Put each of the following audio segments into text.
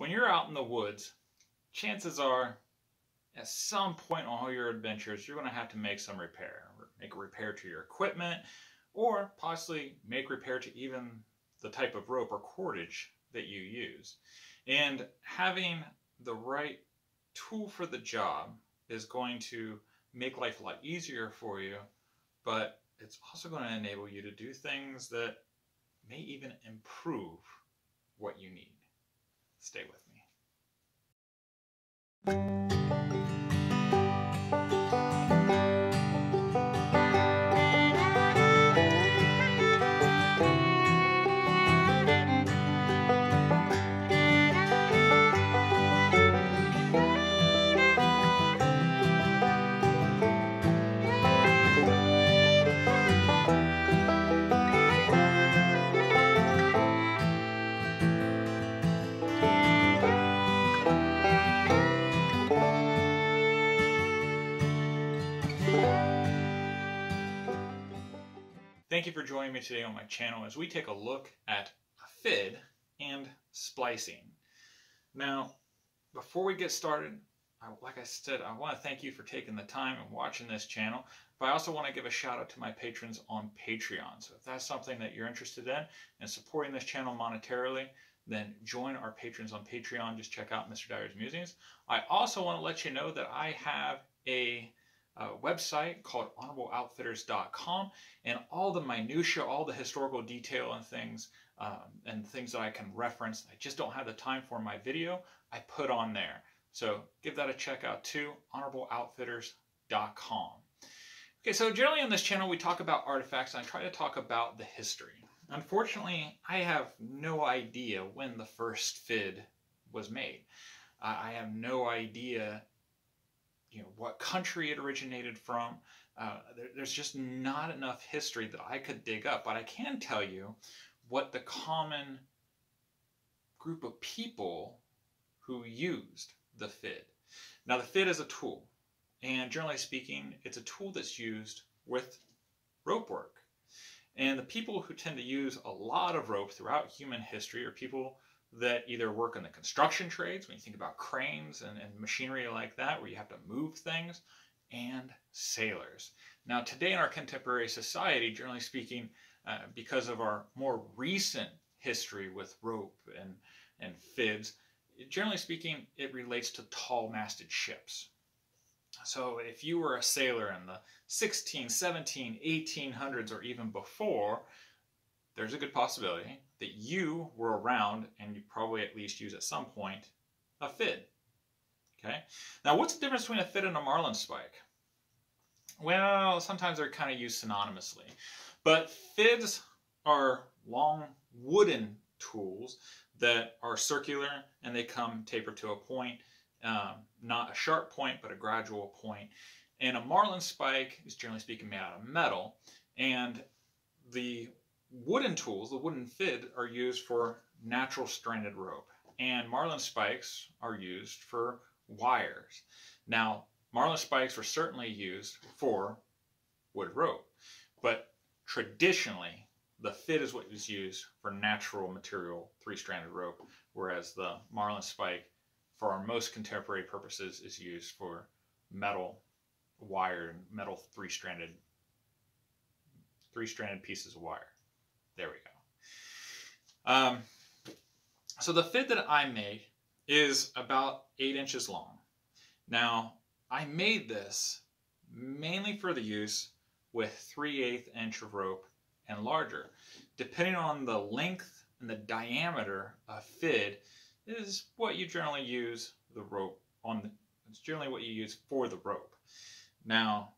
When you're out in the woods, chances are at some point on all your adventures, you're going to have to make some repair. Make a repair to your equipment, or possibly make repair to even the type of rope or cordage that you use. And having the right tool for the job is going to make life a lot easier for you, but it's also going to enable you to do things that may even improve what you need. Stay with me. Thank you for joining me today on my channel as we take a look at a fid and splicing. Now, before we get started, like I said, I want to thank you for taking the time and watching this channel, but I also want to give a shout out to my patrons on Patreon. So if that's something that you're interested in and supporting this channel monetarily, then join our patrons on Patreon. Just check out Mr. Dyer's Musings. I also want to let you know that I have a website called honorableoutfitters.com, and all the minutia, all the historical detail and things that I can reference, I just don't have the time for in my video, I put on there. So give that a check out too, honorableoutfitters.com. Okay, so generally on this channel we talk about artifacts and I try to talk about the history. Unfortunately, I have no idea when the first fid was made. I have no idea what country it originated from. There's just not enough history that I could dig up, but I can tell you what the common group of people who used the fid. Now, the fid is a tool, and generally speaking, it's a tool that's used with rope work. And the people who tend to use a lot of rope throughout human history are people that either work in the construction trades, when you think about cranes and machinery like that, where you have to move things, and sailors. Now, today in our contemporary society, generally speaking, because of our more recent history with rope and fids, generally speaking, it relates to tall-masted ships. So if you were a sailor in the 1600s, 1700s, 1800s, or even before, there's a good possibility that you were around and you probably at least used at some point a fid. Okay. Now, what's the difference between a fid and a marlin spike? Well, sometimes they're kind of used synonymously, but fids are long wooden tools that are circular and they come tapered to a point, not a sharp point, but a gradual point. And a marlin spike is generally speaking made out of metal, and the wooden tools, the wooden fid, are used for natural stranded rope, and marlin spikes are used for wires. Now, marlin spikes were certainly used for wood rope, but traditionally the fid is what was used for natural material three-stranded rope, whereas the marlin spike, for our most contemporary purposes, is used for metal wire, metal three-stranded pieces of wire. There we go. So the fid that I make is about 8 inches long. Now, I made this mainly for the use with 3/8 inch of rope and larger. Depending on the length and the diameter of fid is what you generally use the rope on. It's generally what you use for the rope. Now,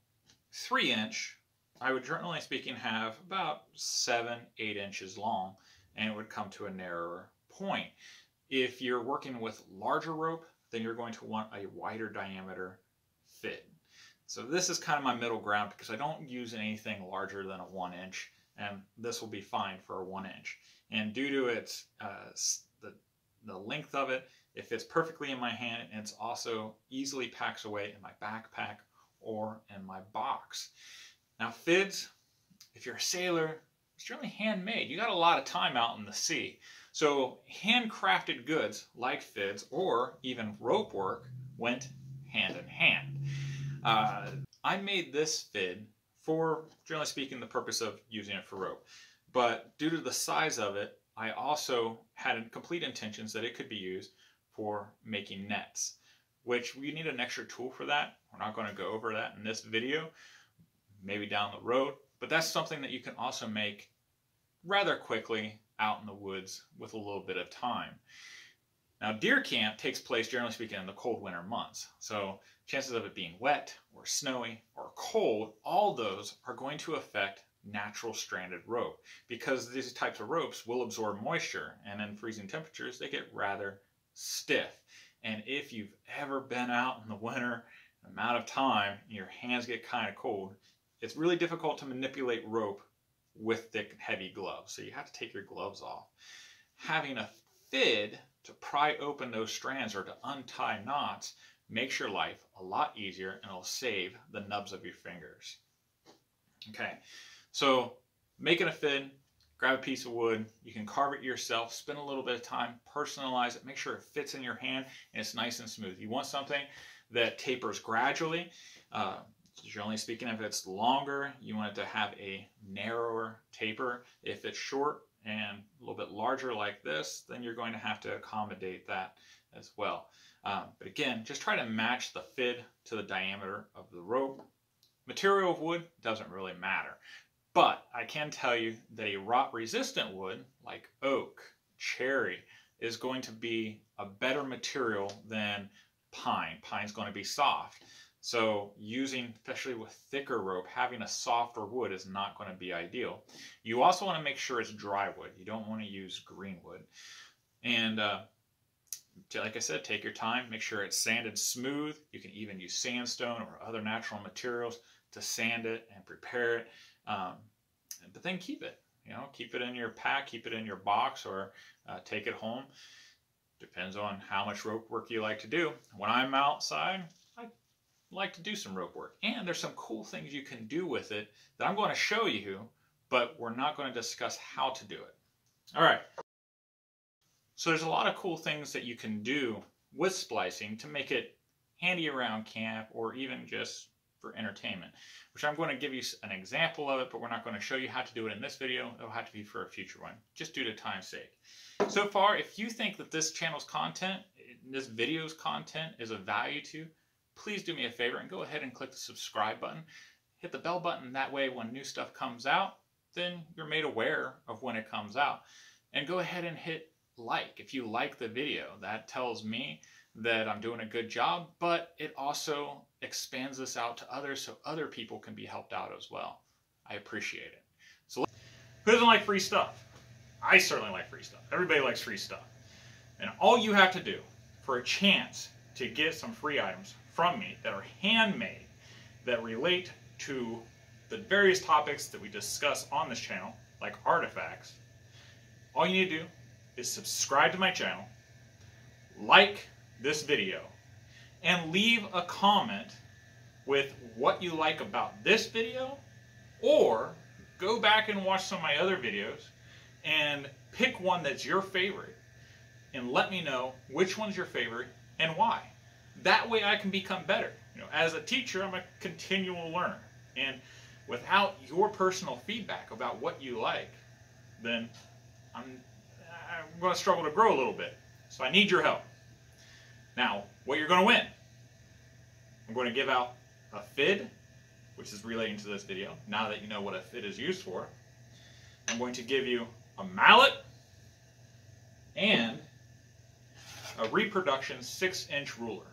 3 inch. I would generally speaking have about 7-8 inches long, and it would come to a narrower point. If you're working with larger rope, then you're going to want a wider diameter fid. So this is kind of my middle ground because I don't use anything larger than a 1 inch, and this will be fine for a 1 inch. And due to its the length of it, it fits perfectly in my hand, and it's also easily packs away in my backpack or in my box. Now, fids, if you're a sailor, it's generally handmade. You got a lot of time out in the sea. So handcrafted goods like fids or even rope work went hand in hand. I made this fid for, generally speaking, the purpose of using it for rope. But due to the size of it, I also had complete intentions that it could be used for making nets, which we need an extra tool for that. We're not going to go over that in this video, maybe down the road, but that's something that you can also make rather quickly out in the woods with a little bit of time. Now, deer camp takes place, generally speaking, in the cold winter months. So chances of it being wet or snowy or cold, all those are going to affect natural stranded rope because these types of ropes will absorb moisture, and in freezing temperatures, they get rather stiff. And if you've ever been out in the winter an amount of time and your hands get kind of cold, it's really difficult to manipulate rope with thick, heavy gloves. So you have to take your gloves off. Having a fid to pry open those strands or to untie knots makes your life a lot easier, and it'll save the nubs of your fingers. Okay, so making a fid, grab a piece of wood, you can carve it yourself, spend a little bit of time, personalize it, make sure it fits in your hand and it's nice and smooth. You want something that tapers gradually. Generally speaking, if it's longer, you want it to have a narrower taper. If it's short and a little bit larger like this, then you're going to have to accommodate that as well. But again, just try to match the fid to the diameter of the rope. Material of wood doesn't really matter, but I can tell you that a rot-resistant wood like oak, cherry, is going to be a better material than pine. Pine's going to be soft. So using, especially with thicker rope, having a softer wood is not going to be ideal. You also want to make sure it's dry wood. You don't want to use green wood. And like I said, take your time. Make sure it's sanded smooth. You can even use sandstone or other natural materials to sand it and prepare it. But then keep it. You know, keep it in your pack, keep it in your box, or take it home. Depends on how much rope work you like to do. When I'm outside, like to do some rope work, and there's some cool things you can do with it that I'm going to show you, but we're not going to discuss how to do it. All right, so there's a lot of cool things that you can do with splicing to make it handy around camp or even just for entertainment, which I'm going to give you an example of it, but we're not going to show you how to do it in this video. It'll have to be for a future one, just due to time's sake. So far, if you think that this channel's content, this video's content, is of value to you, please do me a favor and go ahead and click the subscribe button. Hit the bell button. That way, when new stuff comes out, then you're made aware of when it comes out. And go ahead and hit like if you like the video. That tells me that I'm doing a good job, but it also expands this out to others so other people can be helped out as well. I appreciate it. So who doesn't like free stuff? I certainly like free stuff. Everybody likes free stuff. And all you have to do for a chance to get some free items from me that are handmade, that relate to the various topics that we discuss on this channel, like artifacts, all you need to do is subscribe to my channel, like this video, and leave a comment with what you like about this video, or go back and watch some of my other videos and pick one that's your favorite and let me know which one's your favorite and why. That way I can become better. You know, as a teacher, I'm a continual learner. And without your personal feedback about what you like, then I'm going to struggle to grow a little bit. So I need your help. Now, what you're going to win. I'm going to give out a fid, which is relating to this video. Now that you know what a fid is used for, I'm going to give you a mallet and a reproduction 6-inch ruler.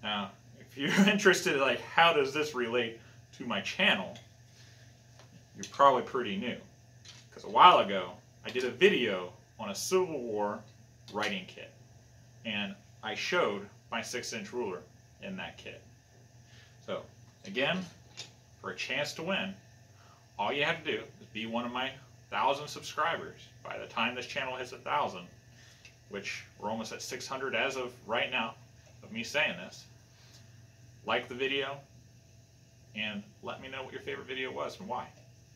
Now, if you're interested in like how does this relate to my channel, you're probably pretty new, because a while ago I did a video on a Civil War writing kit, and I showed my 6-inch ruler in that kit. So again, for a chance to win, all you have to do is be one of my 1,000 subscribers. By the time this channel hits 1,000, which we're almost at 600 as of right now, of me saying this, like the video and let me know what your favorite video was and why.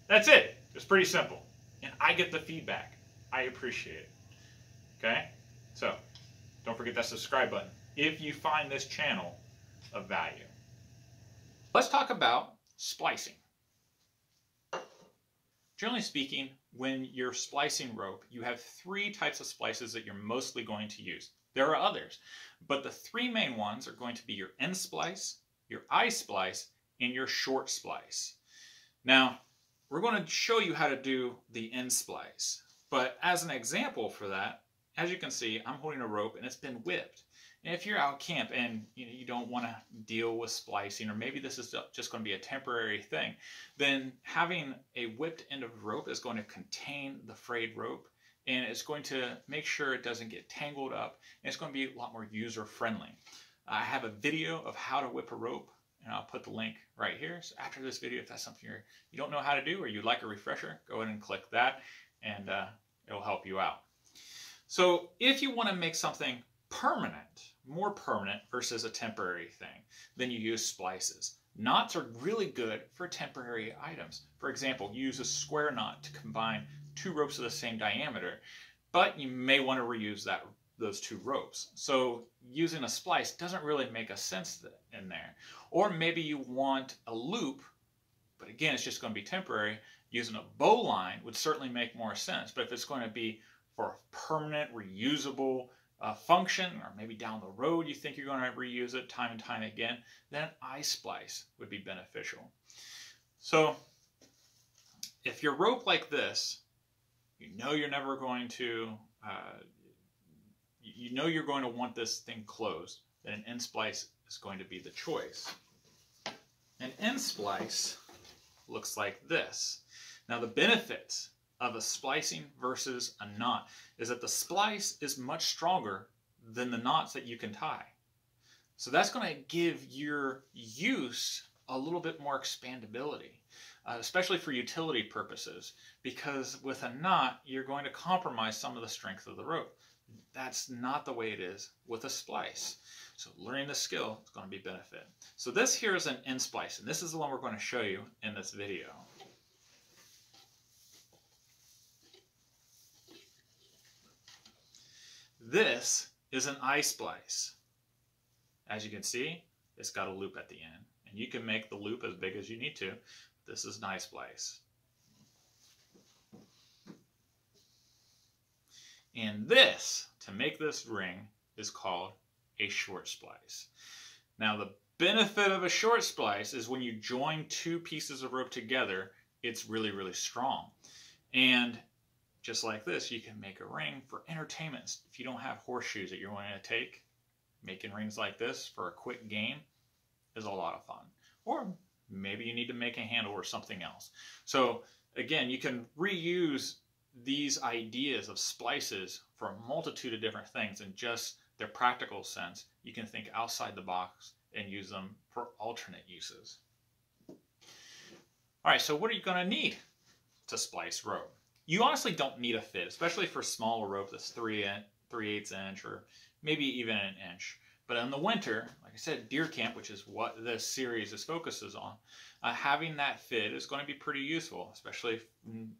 That's it. It's pretty simple. And I get the feedback. I appreciate it. Okay? So, don't forget that subscribe button if you find this channel of value. Let's talk about splicing. Generally speaking, when you're splicing rope, you have three types of splices that you're mostly going to use. There are others, but the three main ones are going to be your end splice, your I splice, and your short splice. Now, we're going to show you how to do the end splice, but as an example for that, as you can see, I'm holding a rope and it's been whipped. And if you're out camp and you don't want to deal with splicing, or maybe this is just going to be a temporary thing, then having a whipped end of rope is going to contain the frayed rope, and it's going to make sure it doesn't get tangled up, and it's going to be a lot more user-friendly. I have a video of how to whip a rope, and I'll put the link right here. So after this video, if that's something you don't know how to do, or you'd like a refresher, go ahead and click that, and it'll help you out. So if you want to make something permanent, more permanent versus a temporary thing, then you use splices. Knots are really good for temporary items. For example, you use a square knot to combine two ropes of the same diameter, but you may want to reuse those two ropes. So using a splice doesn't really make a sense in there. Or maybe you want a loop, but again, it's just going to be temporary. Using a bowline would certainly make more sense, but if it's going to be for a permanent, reusable function, or maybe down the road you think you're going to reuse it time and time again, then an I-splice would be beneficial. So if your rope like this, you're never going to, you're going to want this thing closed, then an end splice is going to be the choice. An end splice looks like this. Now the benefits of a splicing versus a knot is that the splice is much stronger than the knots that you can tie. So that's going to give your use a little bit more expandability, especially for utility purposes, because with a knot, you're going to compromise some of the strength of the rope. That's not the way it is with a splice. So learning the skill is going to be a benefit. So this here is an end splice, and this is the one we're going to show you in this video. This is an I-splice. As you can see, it's got a loop at the end, and you can make the loop as big as you need to. This is an I-splice. And this, to make this ring, is called a short splice. Now the benefit of a short splice is when you join two pieces of rope together, it's really, really strong. And just like this, you can make a ring for entertainment. If you don't have horseshoes that you're wanting to take, making rings like this for a quick game is a lot of fun. Or maybe you need to make a handle or something else. So again, you can reuse these ideas of splices for a multitude of different things in just their practical sense. You can think outside the box and use them for alternate uses. All right, so what are you going to need to splice rope? You honestly don't need a fid, especially for small rope that's 3/8 inch or maybe even an inch. But in the winter, like I said, deer camp, which is what this series is focuses on, having that fid is going to be pretty useful, especially if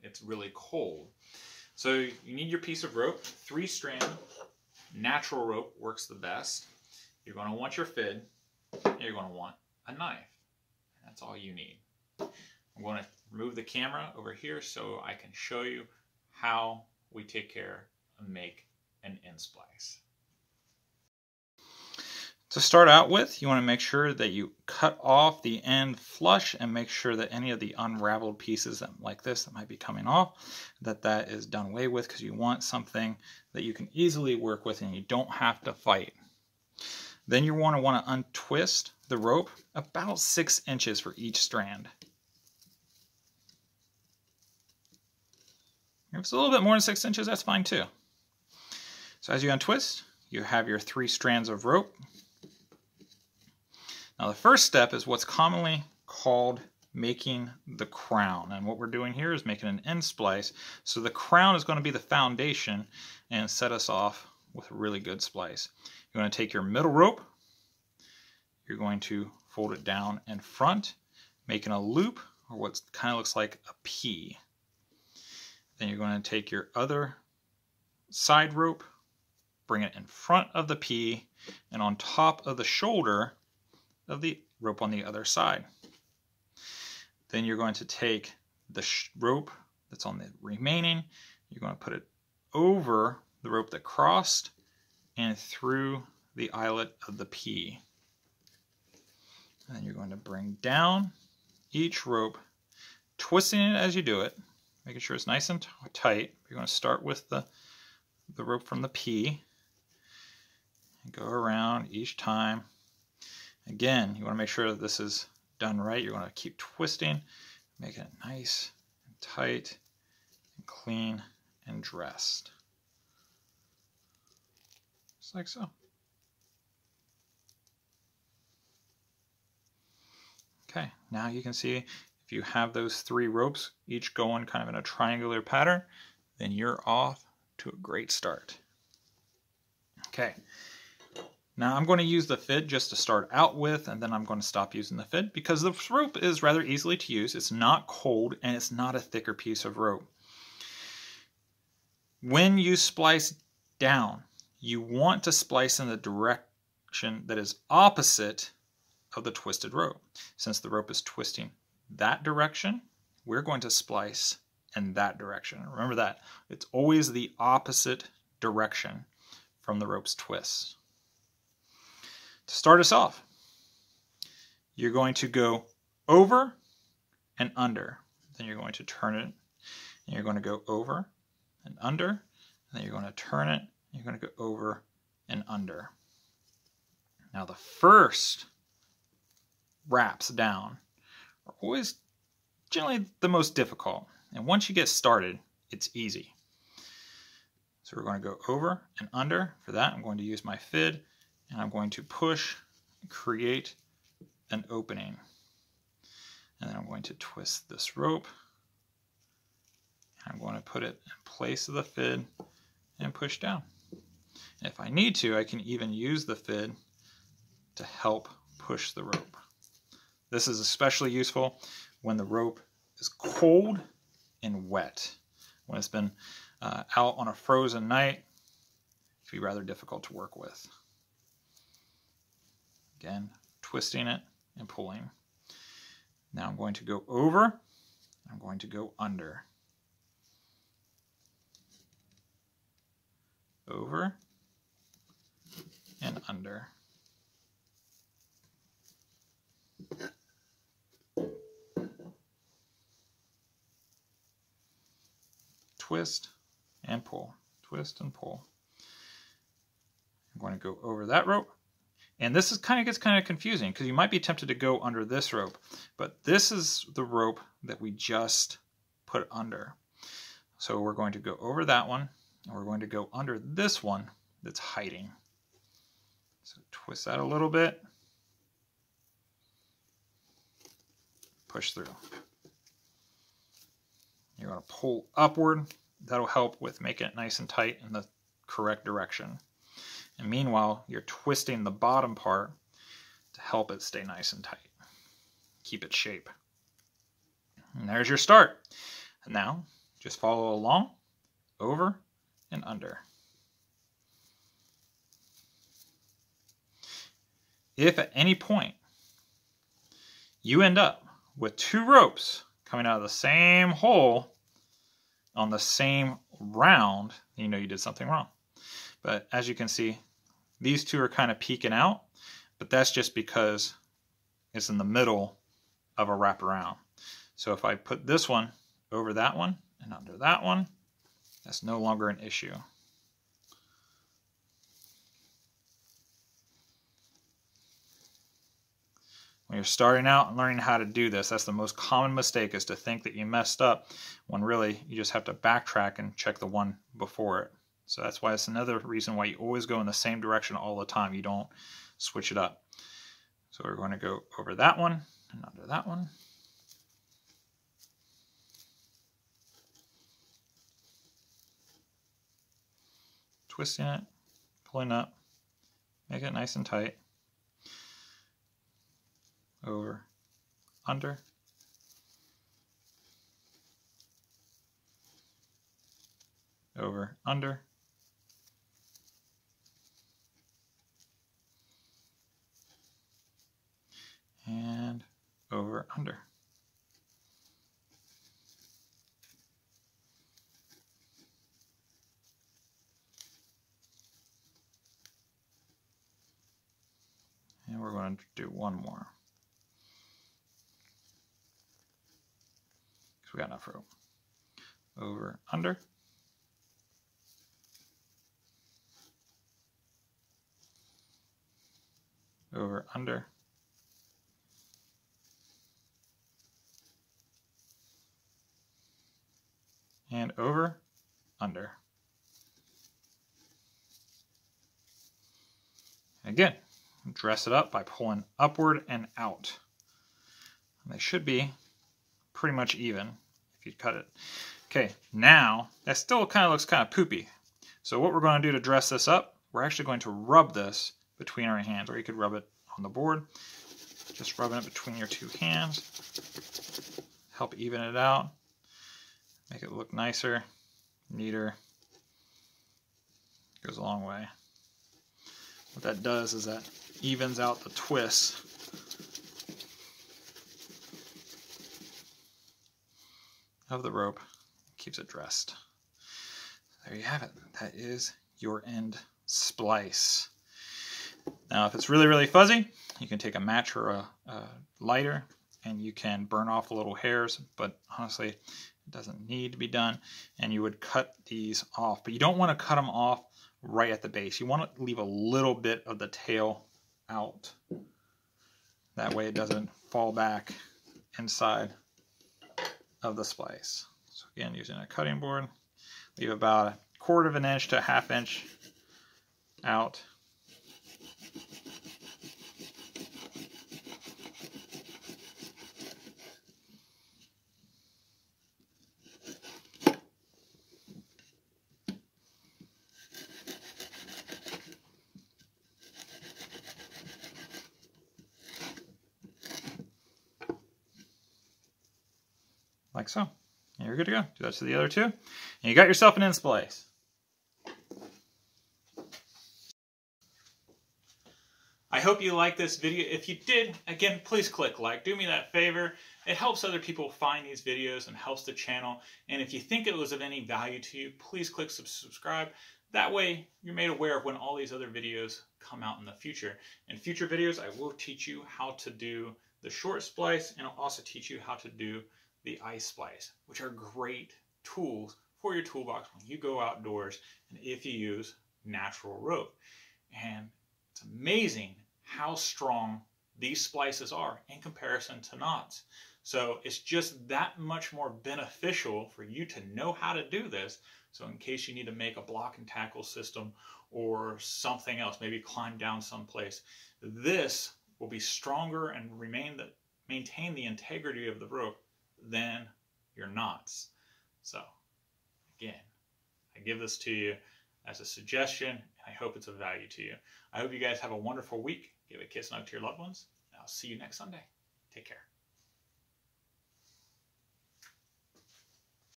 it's really cold. So you need your piece of rope, 3-strand, natural rope works the best. You're going to want your fid, and you're going to want a knife. That's all you need. I'm going to move the camera over here so I can show you how we take care and make an end splice. To start out with, you want to make sure that you cut off the end flush and make sure that any of the unraveled pieces that might be coming off, that is done away with, because you want something that you can easily work with and you don't have to fight. Then you want to untwist the rope about 6 inches for each strand. If it's a little bit more than 6 inches, that's fine too. So as you untwist, you have your 3 strands of rope. Now the first step is what's commonly called making the crown. And what we're doing here is making an end splice. So the crown is going to be the foundation and set us off with a really good splice. You're going to take your middle rope. You're going to fold it down in front, making a loop, or what kind of looks like a P. Then you're going to take your other side rope, bring it in front of the P and on top of the shoulder of the rope on the other side. Then you're going to take the rope that's on the remaining, you're going to put it over the rope that crossed and through the eyelet of the P. And then you're going to bring down each rope, twisting it as you do it, making sure it's nice and tight. You're going to start with the rope from the P and go around each time. Again, you want to make sure that this is done right. You want to keep twisting, making it nice and tight and clean and dressed. Just like so. Okay, now you can see if you have those three ropes each going kind of in a triangular pattern, then you're off to a great start. Okay, now I'm going to use the fid just to start out with, and then I'm going to stop using the fid because the rope is rather easily to use. It's not cold and it's not a thicker piece of rope. When you splice down, you want to splice in the direction that is opposite of the twisted rope. Since the rope is twisting that direction, we're going to splice in that direction. Remember that. It's always the opposite direction from the rope's twist. To start us off, you're going to go over and under. Then you're going to turn it, and you're going to go over and under, and then you're going to turn it, and you're going to go over and under. Now the first wraps down are always generally the most difficult, and once you get started it's easy. So we're going to go over and under. For that, I'm going to use my fid and I'm going to push and create an opening, and then I'm going to twist this rope and I'm going to put it in place of the fid and push down. And if I need to, I can even use the fid to help push the rope. This is especially useful when the rope is cold and wet. When it's been out on a frozen night, it can be rather difficult to work with. Again, twisting it and pulling. Now I'm going to go over, I'm going to go under. Over and under. Twist and pull, twist and pull. I'm going to go over that rope. And this is kind of confusing because you might be tempted to go under this rope, but this is the rope that we just put under. So we're going to go over that one and we're going to go under this one that's hiding. So twist that a little bit, push through. You're going to pull upward. That'll help with making it nice and tight in the correct direction. And meanwhile, you're twisting the bottom part to help it stay nice and tight. Keep its shape. And there's your start. And now, just follow along, over and under. If at any point you end up with two ropes coming out of the same hole on the same round, you know you did something wrong. But as you can see, these two are kind of peeking out, but that's just because it's in the middle of a wraparound. So if I put this one over that one and under that one, that's no longer an issue. When you're starting out and learning how to do this, that's the most common mistake, is to think that you messed up when really you just have to backtrack and check the one before it. So that's why it's another reason why you always go in the same direction all the time. You don't switch it up. So we're going to go over that one and under that one. Twisting it, pulling up, make it nice and tight. Over, under, over, under, or under. And we're going to do one more, because we got enough room. Over, under. Over, under. And over, under. Again, dress it up by pulling upward and out. And they should be pretty much even if you cut it. Okay, now that still kind of looks kind of poopy. So what we're going to do to dress this up, we're actually going to rub this between our hands, or you could rub it on the board. Just rubbing it between your two hands. Help even it out. Make it look nicer, neater. Goes a long way. What that does is that evens out the twists. Of the rope, keeps it dressed. There you have it. That is your end splice. Now, if it's really, really fuzzy, you can take a match or a lighter and you can burn off the little hairs, but honestly, it doesn't need to be done. And you would cut these off, but you don't want to cut them off right at the base. You want to leave a little bit of the tail out. That way it doesn't fall back inside of the splice. So again, using a cutting board, leave about 1/4 of an inch to 1/2 inch out. Like so. And you're good to go. Do that to the other two. And you got yourself an end splice. I hope you liked this video. If you did, again, please click like. Do me that favor. It helps other people find these videos and helps the channel. And if you think it was of any value to you, please click subscribe. That way, you're made aware of when all these other videos come out in the future. In future videos, I will teach you how to do the short splice, and I'll also teach you how to do the ice splice, which are great tools for your toolbox when you go outdoors and if you use natural rope. And it's amazing how strong these splices are in comparison to knots. So it's just that much more beneficial for you to know how to do this. So in case you need to make a block and tackle system or something else, maybe climb down someplace, this will be stronger and maintain the integrity of the rope than your knots. So again, I give this to you as a suggestion, and I hope it's of value to you. I hope you guys have a wonderful week. Give a kiss and hug to your loved ones. I'll see you next Sunday. Take care.